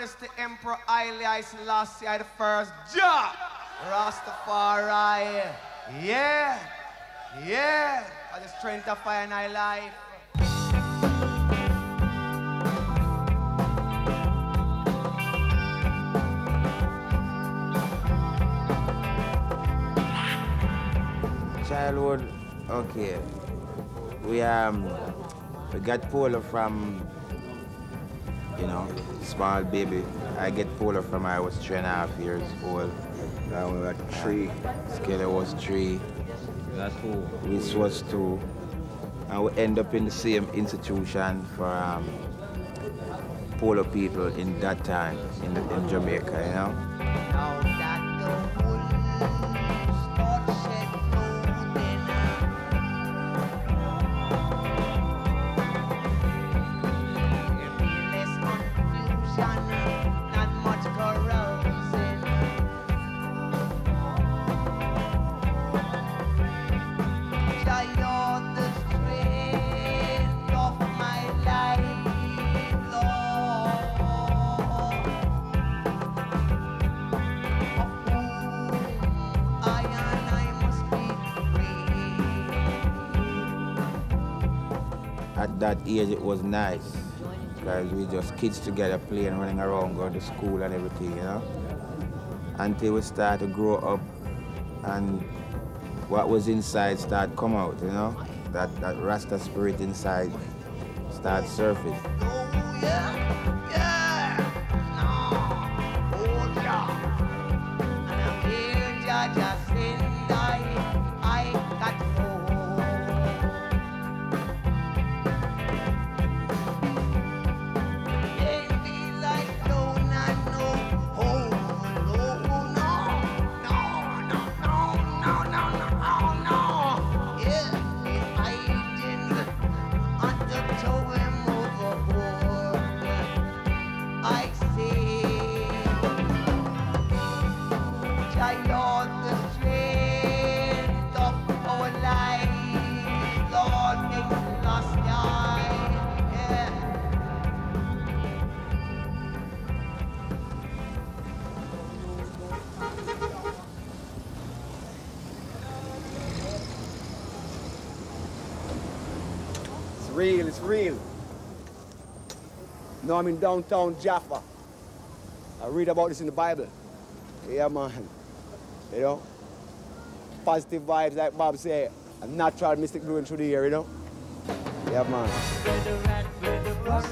Majesty Emperor Haile Selassie I the first, Jah Rastafari. Yeah, yeah, by the strength of fire in my life. Childhood, okay. We got polio from, you know, small baby. I get polio from I was 3.5 years old. I was 3. Skelly was 3. That's 2. Which was 2. And we end up in the same institution for polio people in that time in Jamaica, you know. Oh, that that age it was nice, because we just kids together playing, running around, going to school and everything, you know? Until we start to grow up and what was inside start come out, you know? That Rasta spirit inside start surfing. Oh, yeah. Yeah. No. Oh, yeah. Real. Now I'm in downtown Jaffa. I read about this in the Bible. Yeah, man. You know? Positive vibes, like Bob said. A natural mystic blowing through the air, you know? Yeah, man. Tell me what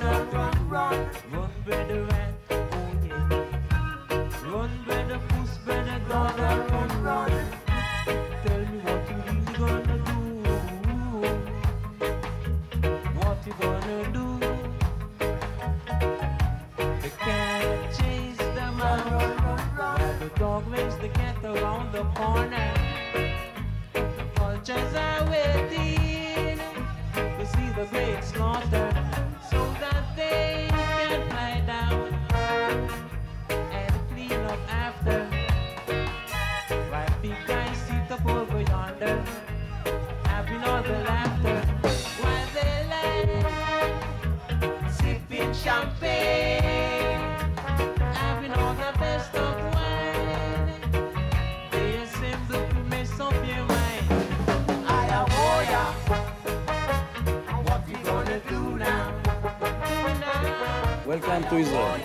you really gonna do. You gonna do? The cat chase the mouse. The dog waves the cat around the corner. The vultures are waiting to see the great slaughter, so that they can lie down and clean up after. Why big I see the over yonder, having all the laughter. Champagne, having all the best of wine. They assemble to mess up your mind. Aya, boya, what we gonna do now? Welcome to Israel.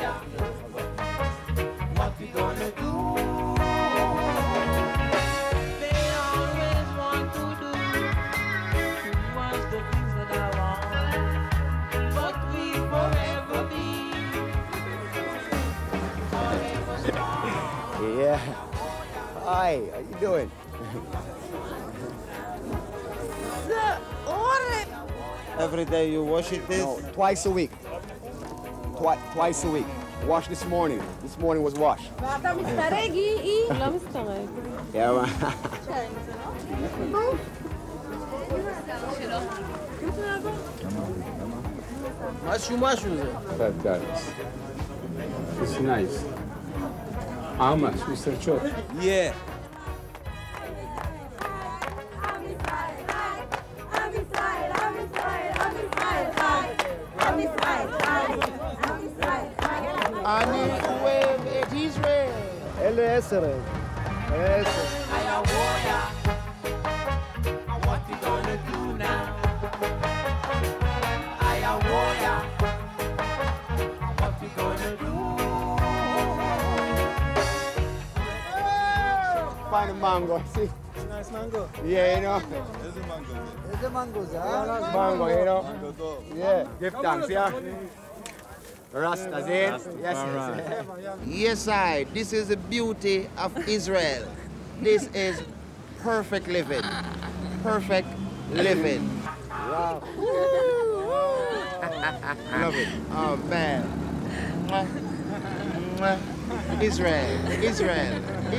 What we gonna do? Yeah. Hi, how you doing? Every day you wash it this? No, twice a week. Twice a week. Wash this morning. This morning was washed. Yeah, it's nice. How much, Mr. Chop? Yeah. I'm Israel, I'm Israel, I'm Israel, I'm Israel, I'm Israel, I'm Israel, I'm Israel, I'm Israel, I'm Israel, אחרי 10. אחרי 10. Find a mango, see? Nice mango. Yeah, you know. There's a mango. There's a mango, huh? Mango, you know. Yeah, give thanks, yeah? Rastas, eh? Yes, yes, I. This is the beauty of Israel. This is perfect living. Perfect living. Wow. Love it. Oh, man. Israel, Israel,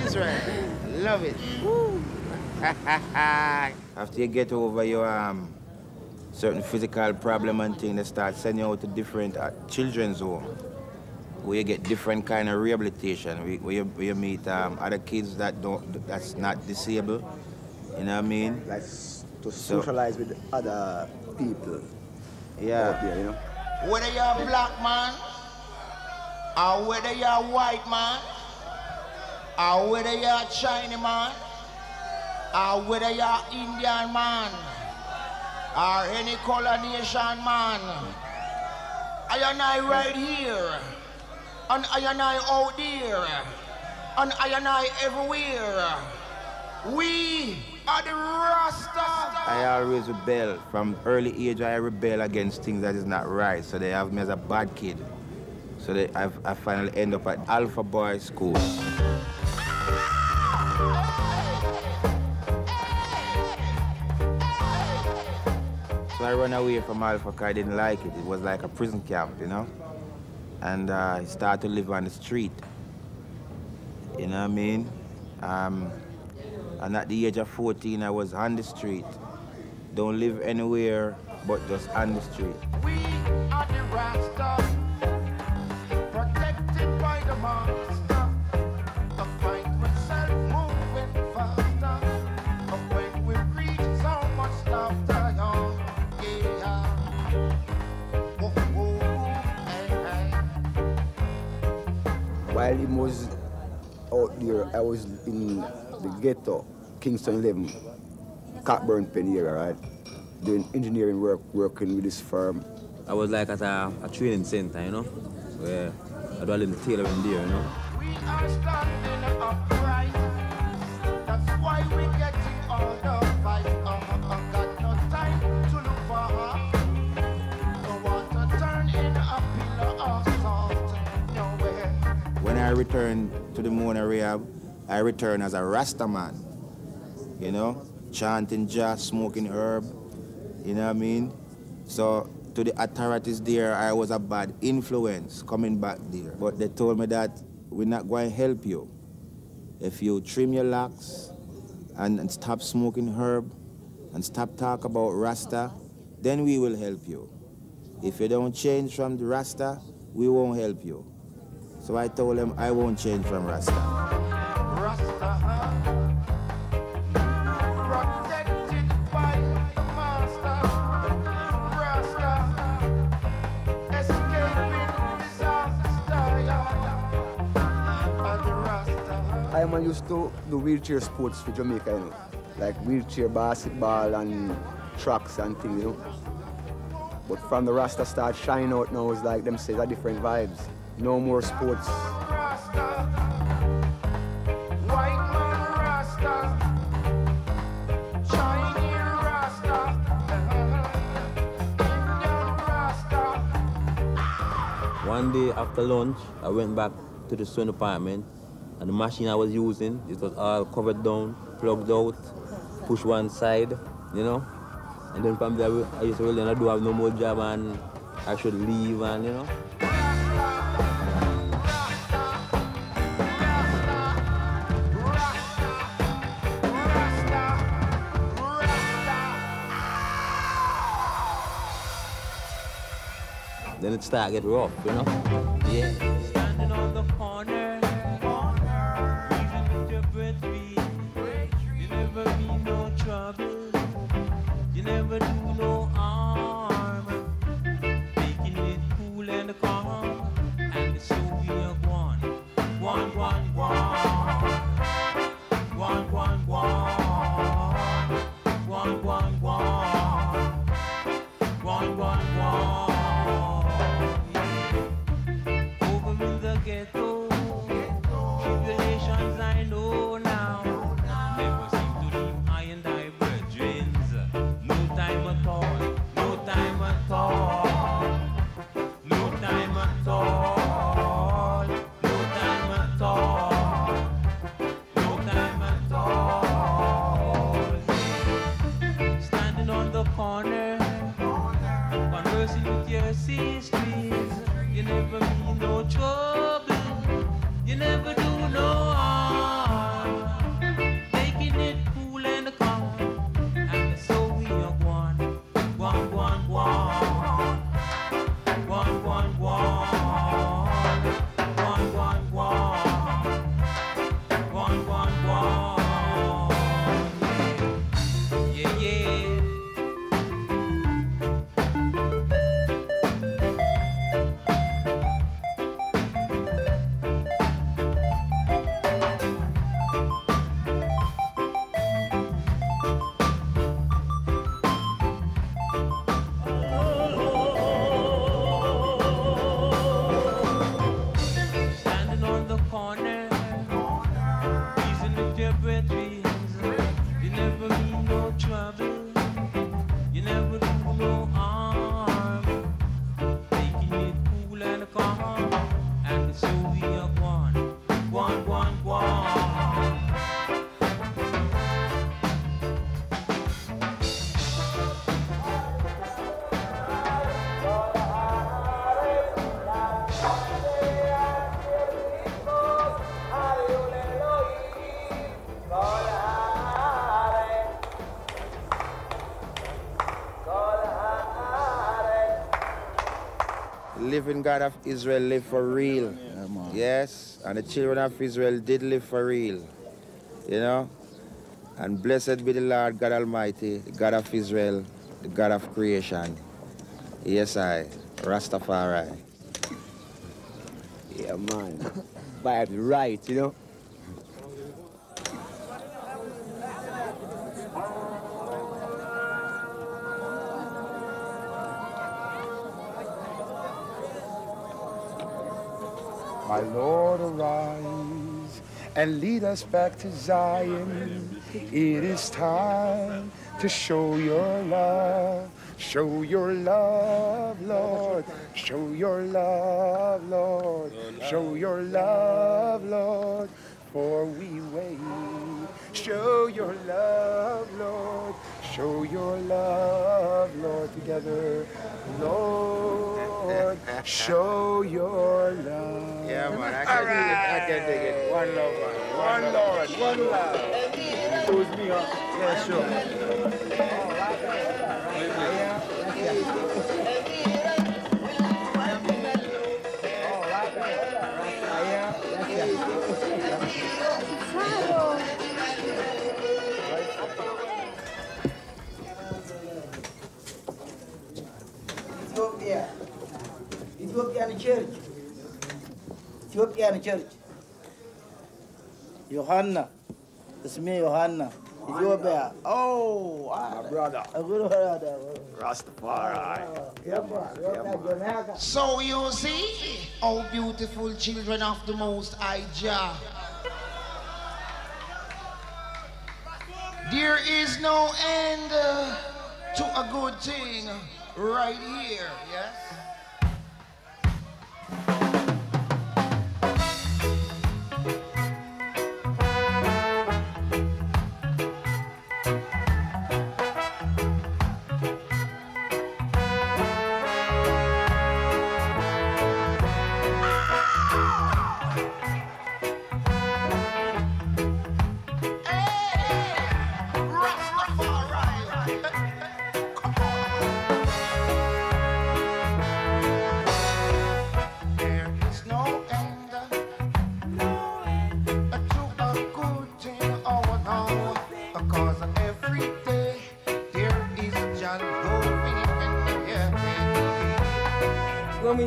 Israel. Love it. After you get over your certain physical problem and thing, they start sending you out to different children's home, where you get different kind of rehabilitation, where you meet other kids that's not disabled. You know what I mean? Like to socialize with other people. Yeah. Out there, you know? Whether you're a black man or whether you're a white man, or whether you're a Chinese man, or whether you're an Indian man, or any color nation man, I and I right here, and I out there, and I everywhere. We are the Rasta. I always rebel. From early age, I rebel against things that is not right, so they have me as a bad kid. So I finally end up at Alpha Boys School. So I ran away from Alpha because I didn't like it. It was like a prison camp, you know? And I started to live on the street. You know what I mean? And at the age of 14, I was on the street. Don't live anywhere but just on the street. We are the Rasta. While I was out there, I was in the ghetto, Kingston 11, Cockburn Peniel, right? Doing engineering work, working with this firm. I was like at a training center, you know, where I do a little tailoring there, you know. We are standing upright. That's why we getting all the fight. I got no time to look for her. No want to turn in a pillow of salt. Nowhere. When I returned to the Mona rehab, I returned as a Rasta man. You know, chanting jazz, smoking herb. You know what I mean? So to the authorities there, I was a bad influence coming back there. But they told me that we're not going to help you. If you trim your locks and stop smoking herb and stop talk about Rasta, then we will help you. If you don't change from the Rasta, we won't help you. So I told them I won't change from Rasta. Rasta. I used to do wheelchair sports for Jamaica, you know, like wheelchair basketball and tracks and things, you know. But from the Rasta start shine out now, it's like them say, different vibes. No more sports. One day after lunch, I went back to the swim apartment. And the machine I was using, it was all covered down, plugged out, pushed one side, you know. And then from there, I used to really, I do have no more job and I should leave and, you know. Then it started to get rough, you know. Yeah. Standing on the corner. One. Living God of Israel lived for real. Yeah, yes, and the children of Israel did live for real, you know. And blessed be the Lord God Almighty, the God of Israel, the God of creation. Yes, I, Rastafari. Yeah, man. By the right, you know. My Lord, arise and lead us back to Zion. It is time to show your love, Lord, show your love, Lord, for we wait. Show your love, Lord, show your love, Lord, together, Lord, show your love. Yeah, man, I can dig it. One love, man. One Lord, one love. Choose me, huh? Yeah, sure. Ethiopia. Ethiopian church. Ethiopian church. Johanna. It's me, Johanna. Ethiopia. Oh, my brother. Rastafari. So you see, oh beautiful children of the Most High Jah. There is no end to a good thing right here, yes?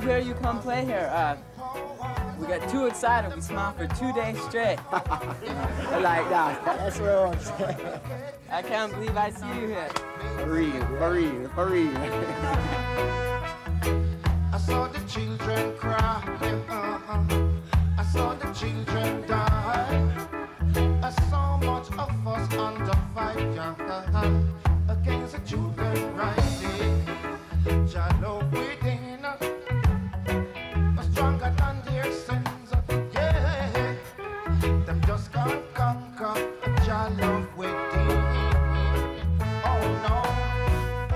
Here you come play here. We got too excited. We smiled for 2 days straight. Like that. That's what I want to say. I can't believe I see you here. For real. I saw the children cry. I saw the children die. I saw much of us under fire against the children rising. Jalo within.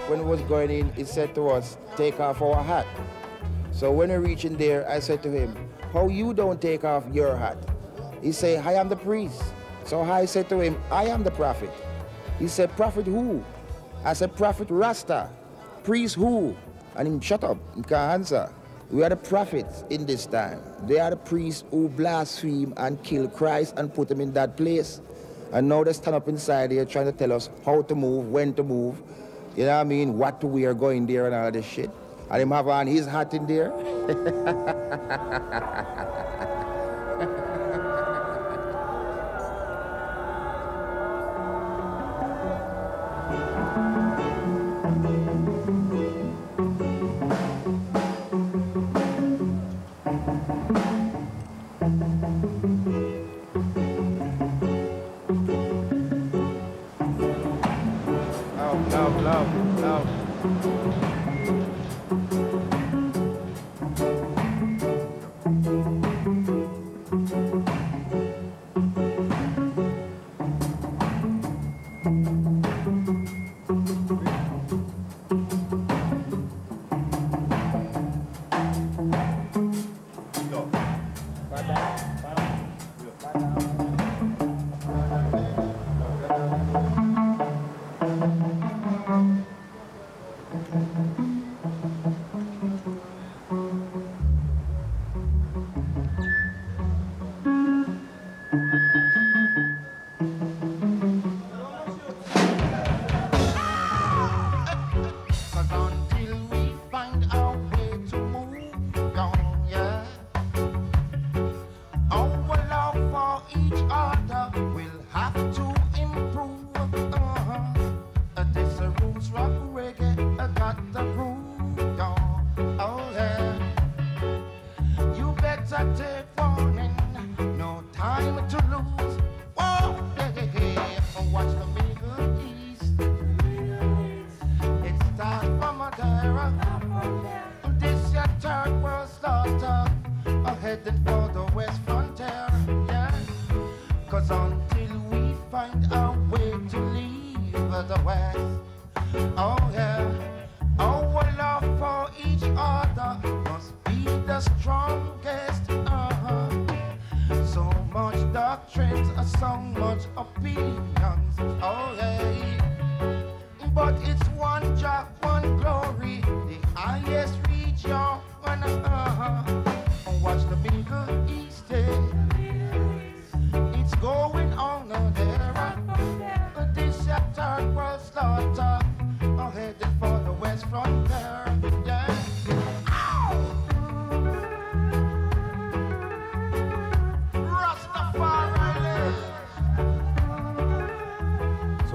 When we was going in, he said to us, take off our hat. So when we reached in there, I said to him, how you don't take off your hat? He said, I am the priest. So I said to him, I am the prophet. He said, prophet who? I said, prophet Rasta. Priest who? And he shut up, he can't answer. We are the prophets in this time. They are the priests who blaspheme and kill Christ and put him in that place. And now they stand up inside here trying to tell us how to move, when to move, you know what I mean, what to wear going there and all this shit. And him have on his hat in there.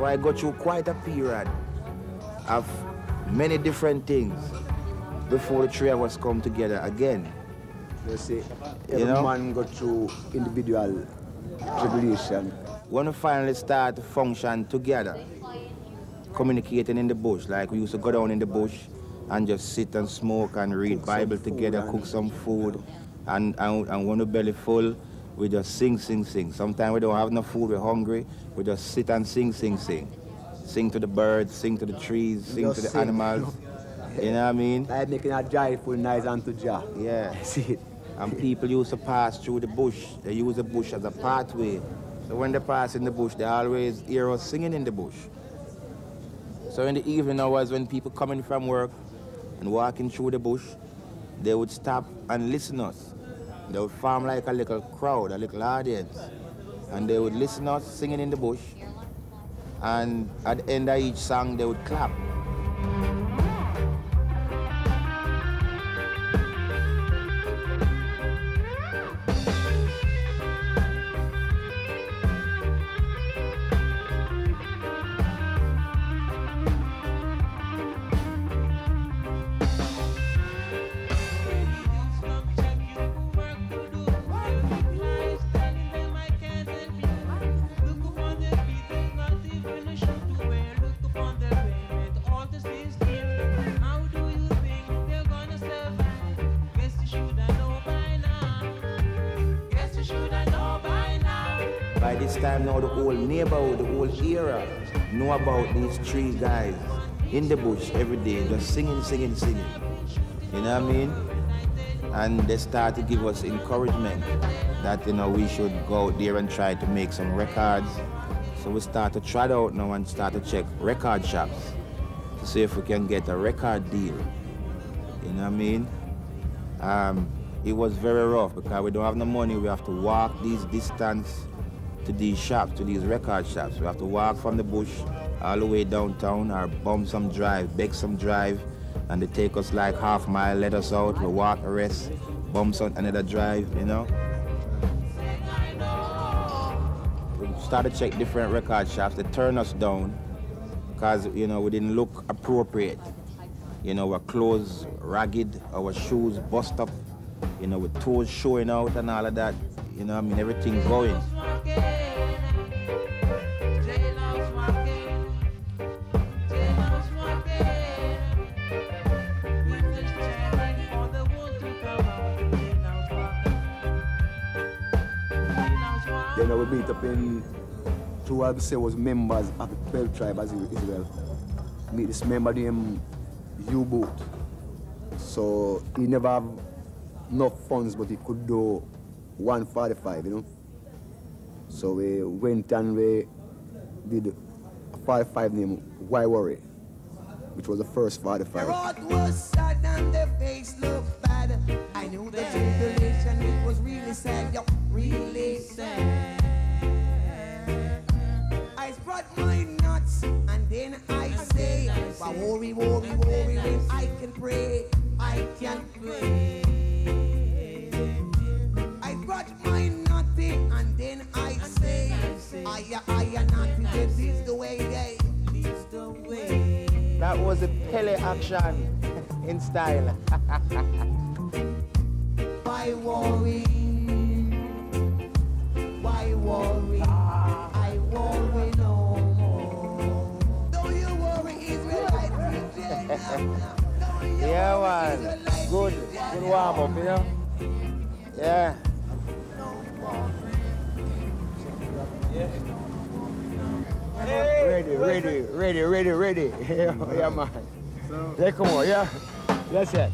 I got through quite a period of many different things before the three of us come together again. You see, every man got through individual tribulation. When we finally start to function together, communicating in the bush, like we used to go down in the bush and just sit and smoke and read Bible together, cook some food, and when the belly full, we just sing, sing, sing. Sometimes we don't have no food, we're hungry. We just sit and sing, sing, sing. Sing to the birds, sing to the trees, sing to the animals. You know what I mean? Like making a joyful noise unto Jah. Yeah. And people used to pass through the bush. They use the bush as a pathway. So when they pass in the bush, they always hear us singing in the bush. So in the evening hours, when people coming from work and walking through the bush, they would stop and listen to us. They would form like a little crowd, a little audience, and they would listen to us singing in the bush, and at the end of each song, they would clap. About these three guys in the bush every day, just singing, singing, singing. You know what I mean? And they start to give us encouragement that, you know, we should go out there and try to make some records. So we start to trot out now and start to check record shops to see if we can get a record deal. You know what I mean? It was very rough because we don't have no money. We have to walk these distance to these shops, to these record shops. We have to walk from the bush all the way downtown or bum some drive, beg some drive, and they take us like half mile, let us out, we walk the rest, bum some another drive, you know? We started to check different record shops. They turn us down because, you know, we didn't look appropriate. You know, our clothes ragged, our shoes bust up, you know, with toes showing out and all of that. You know, I mean, everything going. people built up in, through what we say was members of the 12 tribe as Israel. Meet this member named U-Boot. So he never have enough funds, but he could do 145, you know. So we went and we did a 45 named Why Worry, which was the first 45. The road was sad and the face looked bad. I knew the tribulation, it was really sad, yeah, really sad. I brought my nuts and then I say, but worry, worry, worry, when I can pray, I can pray. I brought my nutty and then I say, I am not this is the way they leads the way. That was a Pele action in style. Why worry? Why worry? I worry no more. Don't you worry, Israelite. Yeah, man. Good warm up, you know? Yeah. Ready. Yeah, man. Yeah, come on, yeah. That's it.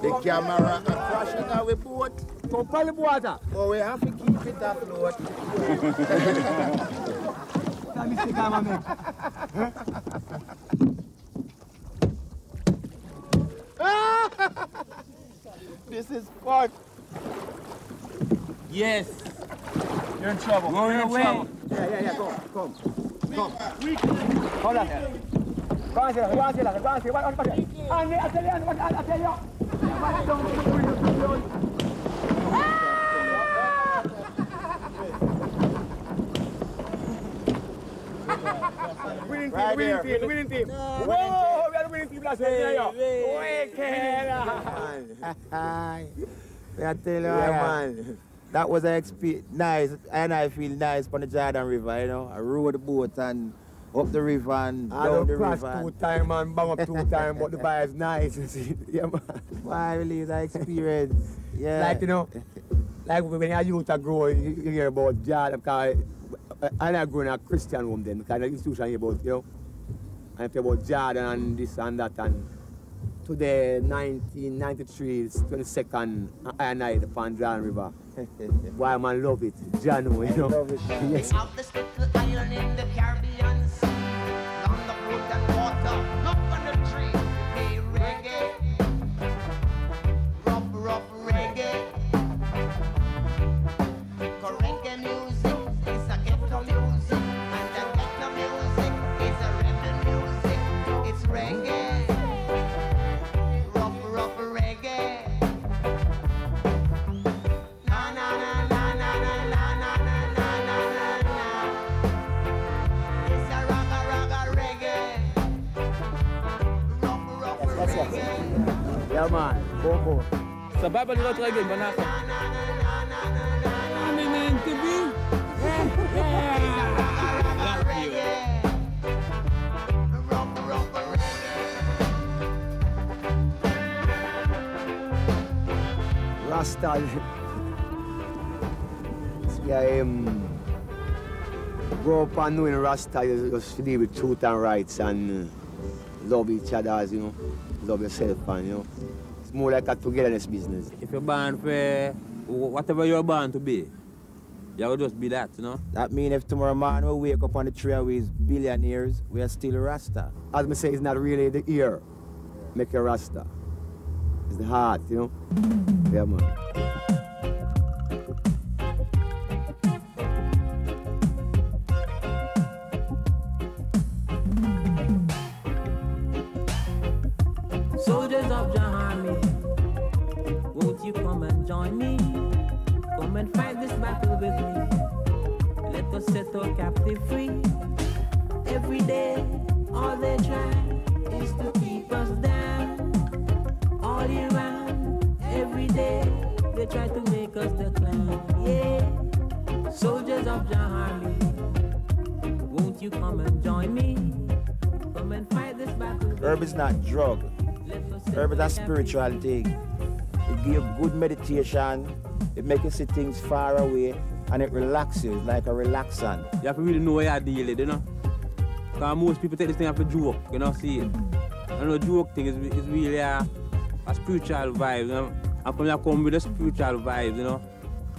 The camera and crashing our boat. Go pull water. Oh, we have to keep it afloat. This is fun. Yes. You're in trouble. Go away. Yeah, come. Hold on. Winning team. Whoa, we are winning team last year. Man. That was an experience. Nice, and I feel nice on the Jordan River, you know. I rode the boat and up the river and down the river. I don't crash 2 times and bang up 2 times, but the bar is nice, you see. Yeah, man. Why, really, that experience. Yeah. Like, you know, like when your youth are growing, you hear about Jordan, because I grew in a Christian home then, because the institution here about, you know, and I hear about Jordan and this and that, and to the 1993 22nd night upon Jordan River. Why man love it, John, you know. I love it, man. Yes. Out the spit the iron in the Caribbean Sea, on the food and water, up on the tree. Hey, reggae, rough, rough reggae. Reggae music is a ghetto music, and the ghetto music is a rebel music. It's reggae. Man, Bobo. סבבה לראות רגל בנחל. אני נהנתבי. רסטה. Yeah, grow up and knowing Rasta, you just live with truth and rights and love each other, as you know. Love yourself, and you know. It's more like a togetherness business. If you're born for whatever you're born to be, you will just be that, you know? That means if tomorrow morning we wake up on the tree and we're billionaires, we are still Rasta. As I say, it's not really the ear make a Rasta. It's the heart, you know? Yeah, man. Soldiers of the army, won't you come and join me? Come and fight this battle with me. Let us set our captive free. Every day, all they try is to keep us down. All year round, every day, they try to make us the clown. Yeah, soldiers of the army, won't you come and join me? Come and fight this battle. Herb is not drug. Herb is a spiritual thing. It gives good meditation, it makes you see things far away, and it relaxes you, like a relaxant. You have to really know where you're dealing with, you know? Because most people take this thing as a joke, you know, see it. And the joke thing is really a spiritual vibe, you know? And when you come with a spiritual vibe, you know,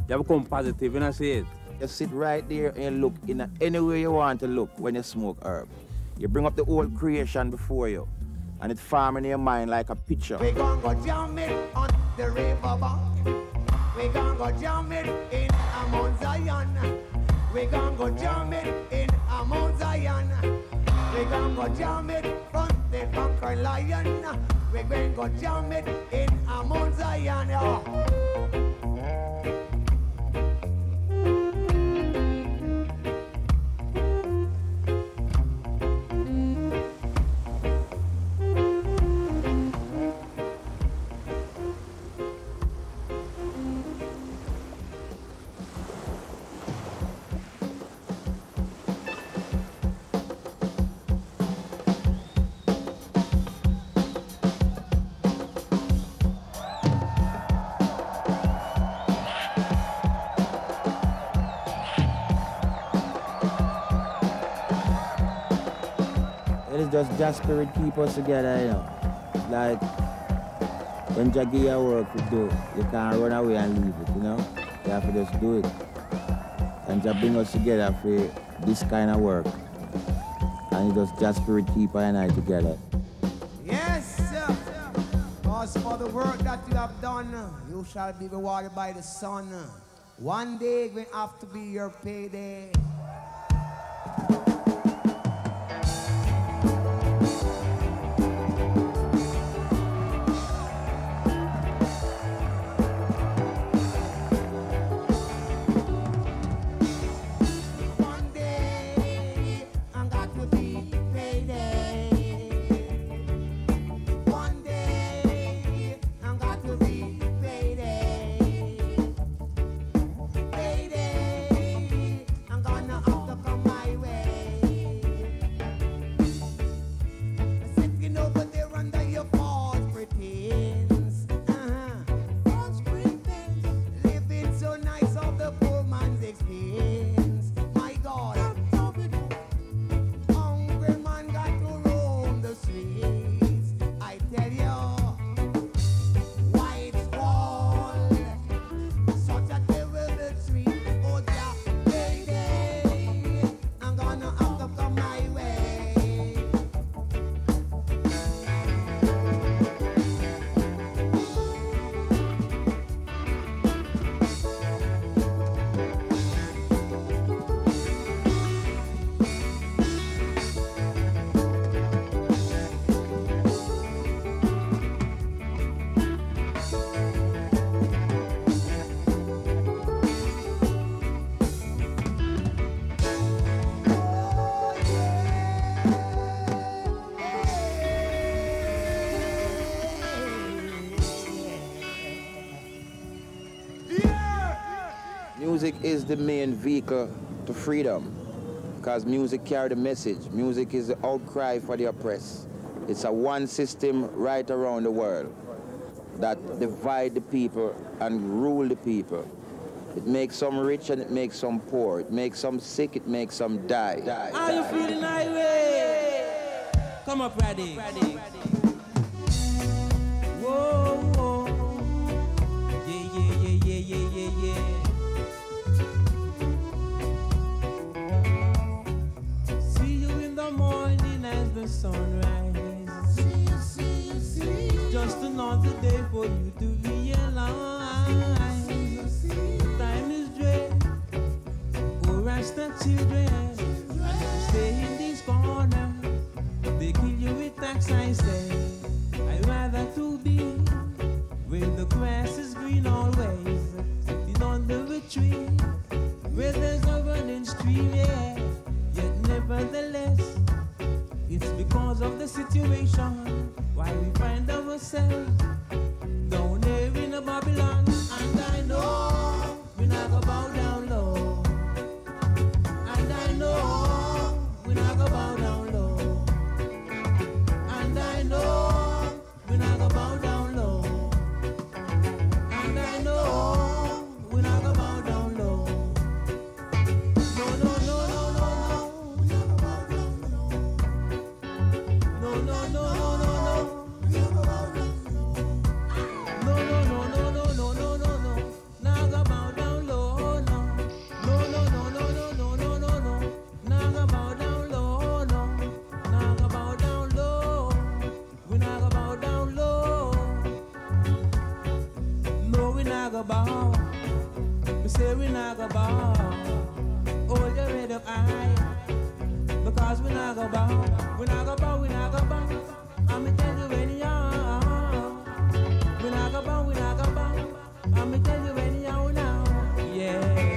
you have to come positive, you know, see it. You sit right there and look in any way you want to look when you smoke herb. You bring up the old creation before you. And it's farming in your mind like a picture. We gon' go jamming on the river bank. We gon' go jamming in a Mount Zion. We gon' go jamming in a Mount Zion. We gon' go jamming from the conquer lion. We gon' go jamming in a Mount Zion. Oh. Just that spirit keep us together, you know. Like, when you give your work to do, you can't run away and leave it, you know. You have to just do it. And just bring us together for this kind of work. And you just that spirit keep us and I together. Yes, sir. Because for the work that you have done, you shall be rewarded by the sun. One day it will have to be your payday. Tell you is the main vehicle to freedom, because music carries the message. Music is the outcry for the oppressed. It's a one system right around the world that divide the people and rule the people. It makes some rich and it makes some poor. It makes some sick, it makes some die. Are you feeling my way? Come up, Raddy. Whoa, whoa. Yeah, yeah, yeah, yeah, yeah, yeah, yeah. The sunrise. See. Just another day for you to realize. Time is dread. Go rest the children. And stay in this corner. They kill you with tax, I say. I'd rather to be where the grass is green always. Sitting under a tree where there's a running stream, yeah. Yet nevertheless, it's because of the situation why we find ourselves down there in a Babylon. And I know we're not gonna bow down low. And I know we're not gonna bow down low. And I know we're not gonna bow down low. And I know we're not gonna bow down low. No, no, no. Say we not go bow, hold your head up high, because we not go bow, we not go bow, we not go bow. I'ma tell you anyhow, we not go bow, we not go bow. I'ma tell you anyhow now, yeah.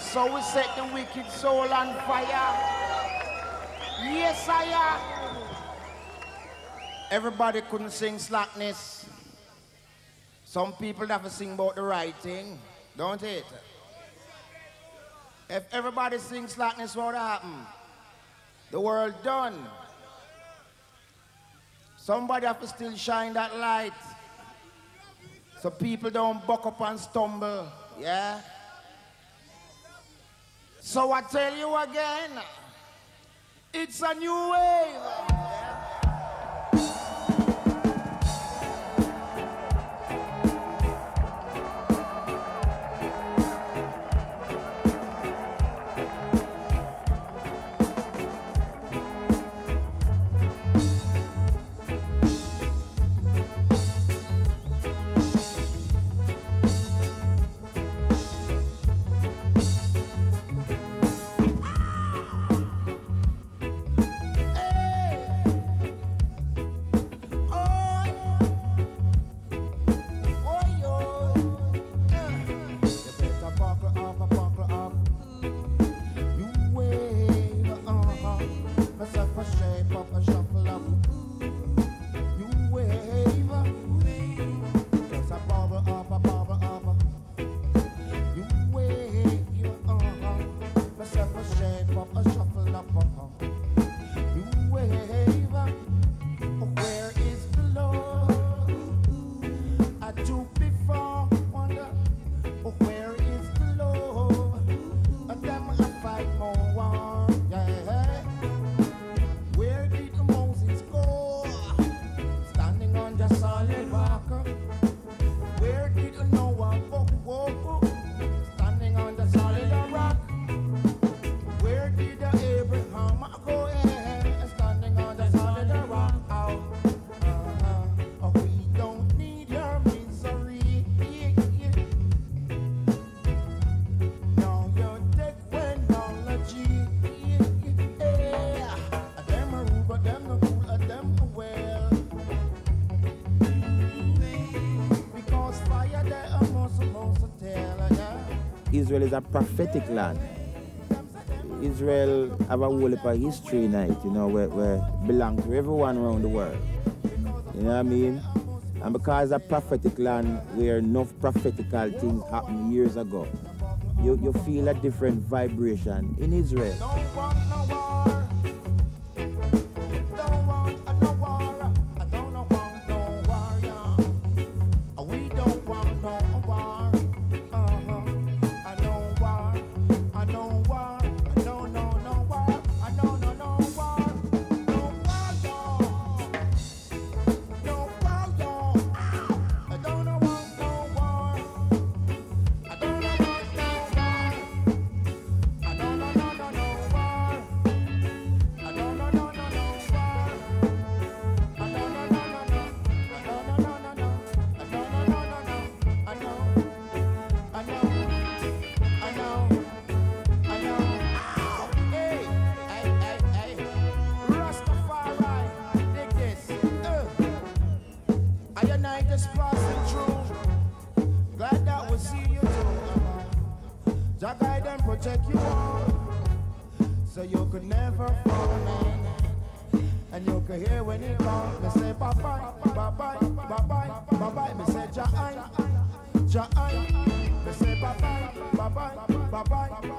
So we set the wicked soul on fire. Yes, I am. Everybody couldn't sing slackness. Some people have to sing about the right thing, don't it? If everybody sings slackness, what happen? The world done. Somebody have to still shine that light so people don't buck up and stumble, yeah? So I tell you again, it's a new wave. Israel is a prophetic land. Israel have a whole lot of history in it, you know, where belong to everyone around the world. You know what I mean? And because it's a prophetic land where enough prophetical things happened years ago, you feel a different vibration in Israel. Bye-bye.